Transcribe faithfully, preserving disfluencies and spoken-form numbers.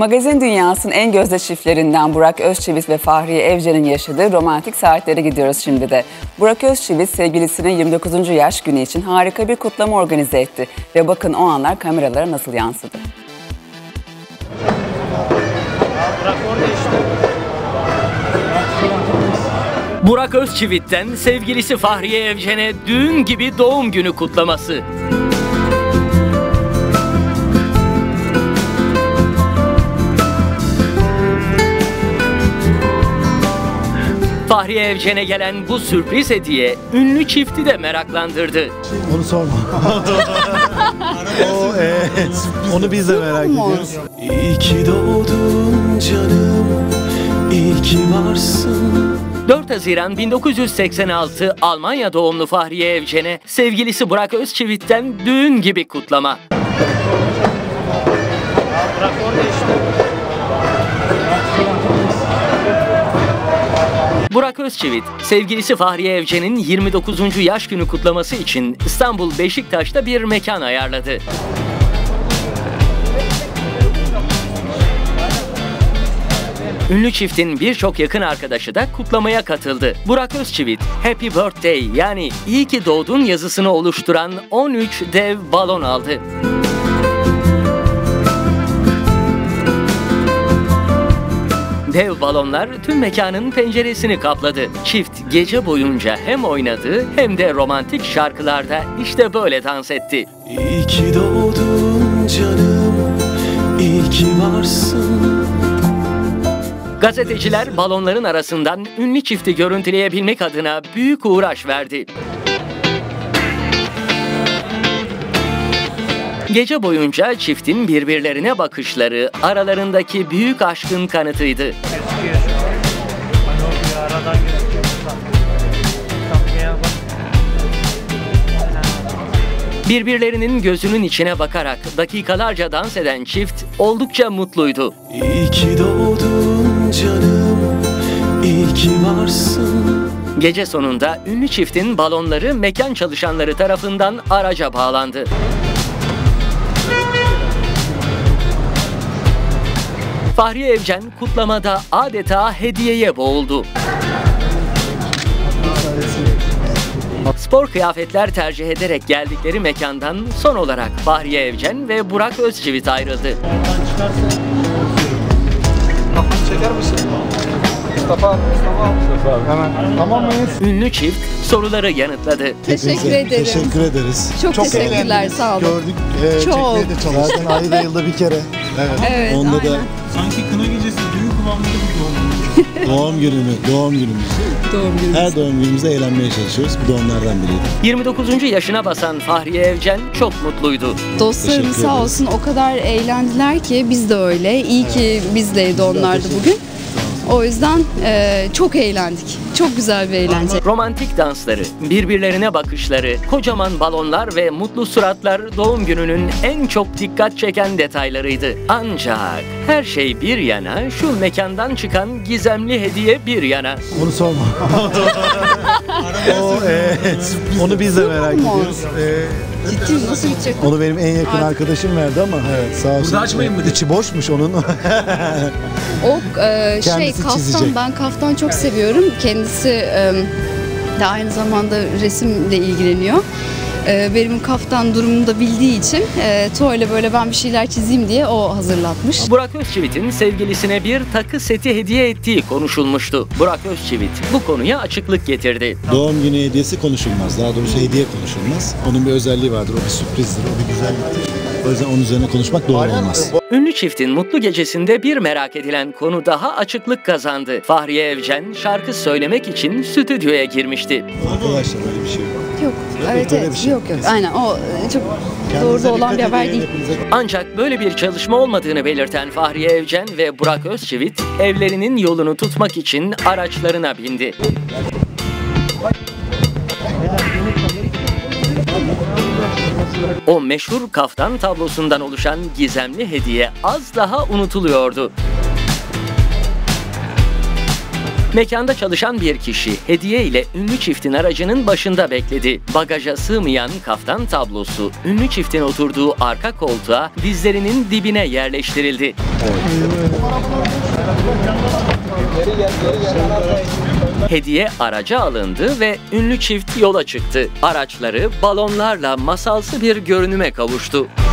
Magazin dünyasının en gözde çiftlerinden Burak Özçivit ve Fahriye Evcen'in yaşadığı romantik saatlere gidiyoruz şimdi de. Burak Özçivit sevgilisinin yirmi dokuzuncu yaş günü için harika bir kutlama organize etti ve bakın o anlar kameralara nasıl yansıdı. Burak Özçivit'ten sevgilisi Fahriye Evcen'e düğün gibi doğum günü kutlaması. Fahriye Evcen'e gelen bu sürpriz hediye ünlü çifti de meraklandırdı. Onu sorma. o, e, onu biz de merak ediyoruz. İyi ki doğdun canım, iyi ki varsın. dört Haziran bin dokuz yüz seksen altı Almanya doğumlu Fahriye Evcen'e sevgilisi Burak Özçivit'ten düğün gibi kutlama. Burak Özçivit, sevgilisi Fahriye Evcen'in yirmi dokuzuncu yaş günü kutlaması için İstanbul Beşiktaş'ta bir mekan ayarladı. Ünlü çiftin birçok yakın arkadaşı da kutlamaya katıldı. Burak Özçivit, Happy Birthday yani iyi ki doğdun yazısını oluşturan on üç dev balon aldı. Dev balonlar tüm mekanın penceresini kapladı. Çift gece boyunca hem oynadı hem de romantik şarkılarda işte böyle dans etti. İyi ki doğdun canım, iyi ki varsın. Gazeteciler balonların arasından ünlü çifti görüntüleyebilmek adına büyük uğraş verdi. Gece boyunca çiftin birbirlerine bakışları aralarındaki büyük aşkın kanıtıydı. Birbirlerinin gözünün içine bakarak dakikalarca dans eden çift oldukça mutluydu. İyi ki doğdun canım, iyi ki varsın. Gece sonunda ünlü çiftin balonları mekan çalışanları tarafından araca bağlandı. Fahriye Evcen kutlamada adeta hediyeye boğuldu. Spor kıyafetler tercih ederek geldikleri mekandan son olarak Fahriye Evcen ve Burak Özçivit ayrıldı. Ünlü çift soruları yanıtladı. Teşekkür ederim. Teşekkür ederiz. Çok, çok teşekkürler, sağ olun. Gördük, e, çok. Zaten ayda yılda bir kere. Evet, evet onda aynen. Da sanki kına gecesi düğün kıvamında bir doğum günü. Doğum günümüz, doğum günümüz. Doğum günümüz. Her doğum günümüzde eğlenmeye çalışıyoruz. Bu da onlardan biriydi. yirmi dokuzuncu yaşına basan Fahriye Evcen çok mutluydu. Dostlarım sağ olsun o kadar eğlendiler ki biz de öyle. İyi evet. Ki bizdeydi onlardı bugün. O yüzden e, çok eğlendik. Çok güzel bir eğlence. Romantik dansları, birbirlerine bakışları, kocaman balonlar ve mutlu suratlar doğum gününün en çok dikkat çeken detaylarıydı. Ancak her şey bir yana, şu mekandan çıkan gizemli hediye bir yana. Onu sorma. o, e, onu biz de merak ediyoruz. E, Ciddi nasıl gidecek? Onu benim en yakın arkadaşım verdi ama evet, sağ olsun. Burada açmayın mı? İçi boşmuş onun. o e, şey kaftan, çizecek. Ben kaftan çok seviyorum. Kendisi e, de aynı zamanda resimle ilgileniyor. E, benim kaftan durumumu da bildiği için e, Toy'la böyle ben bir şeyler çizeyim diye o hazırlatmış. Burak Özçivit'in sevgilisine bir takı seti hediye ettiği konuşulmuştu. Burak Özçivit bu konuya açıklık getirdi. Doğum günü hediyesi konuşulmaz. Daha doğrusu hediye konuşulmaz. Onun bir özelliği vardır. O bir sürprizdir. O bir güzelliktir. O yüzden onun üzerine konuşmak doğru olmaz. Ünlü çiftin mutlu gecesinde bir merak edilen konu daha açıklık kazandı. Fahriye Evcen şarkı söylemek için stüdyoya girmişti. Arkadaşlar öyle bir şey yok. Yok, evet, evet, şey. Yok, yok. Aynen o çok doğru olan bir haber değil. Ancak böyle bir çalışma olmadığını belirten Fahriye Evcen ve Burak Özçivit evlerinin yolunu tutmak için araçlarına bindi. O meşhur kaftan tablosundan oluşan gizemli hediye az daha unutuluyordu. Mekanda çalışan bir kişi hediye ile ünlü çiftin aracının başında bekledi. Bagaja sığmayan kaftan tablosu ünlü çiftin oturduğu arka koltuğa dizlerinin dibine yerleştirildi. Hediye araca alındı ve ünlü çift yola çıktı. Araçları balonlarla masalsı bir görünüme kavuştu.